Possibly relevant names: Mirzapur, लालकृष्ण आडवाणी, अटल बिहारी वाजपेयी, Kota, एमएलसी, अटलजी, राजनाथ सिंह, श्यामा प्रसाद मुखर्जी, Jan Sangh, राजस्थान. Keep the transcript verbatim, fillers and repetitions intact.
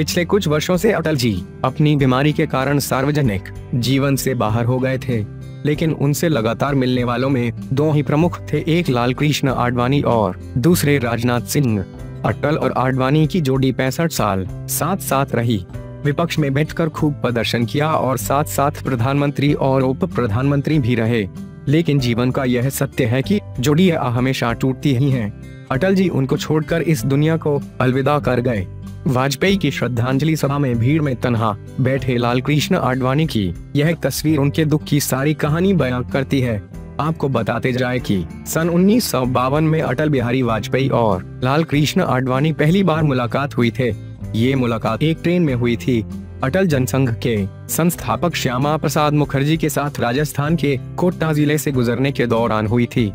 पिछले कुछ वर्षों से अटल जी अपनी बीमारी के कारण सार्वजनिक जीवन से बाहर हो गए थे, लेकिन उनसे लगातार मिलने वालों में दो ही प्रमुख थे, एक लालकृष्ण आडवाणी और दूसरे राजनाथ सिंह। अटल और आडवाणी की जोड़ी पैंसठ साल साथ साथ रही, विपक्ष में बैठकर खूब प्रदर्शन किया और साथ साथ प्रधानमंत्री और उप प्रधानमंत्री भी रहे। लेकिन जीवन का यह सत्य है कि जोड़ियां हमेशा टूटती ही हैं। अटल जी उनको छोड़कर इस दुनिया को अलविदा कर गए। वाजपेयी की श्रद्धांजलि सभा में भीड़ में तन्हा बैठे लालकृष्ण आडवाणी की यह तस्वीर उनके दुख की सारी कहानी बयां करती है। आपको बताते जाए कि सन उन्नीस सौ बावन में अटल बिहारी वाजपेयी और लालकृष्ण आडवाणी पहली बार मुलाकात हुई थे। ये मुलाकात एक ट्रेन में हुई थी। अटल जनसंघ के संस्थापक श्यामा प्रसाद मुखर्जी के साथ राजस्थान के कोटा जिले से गुजरने के दौरान हुई थी।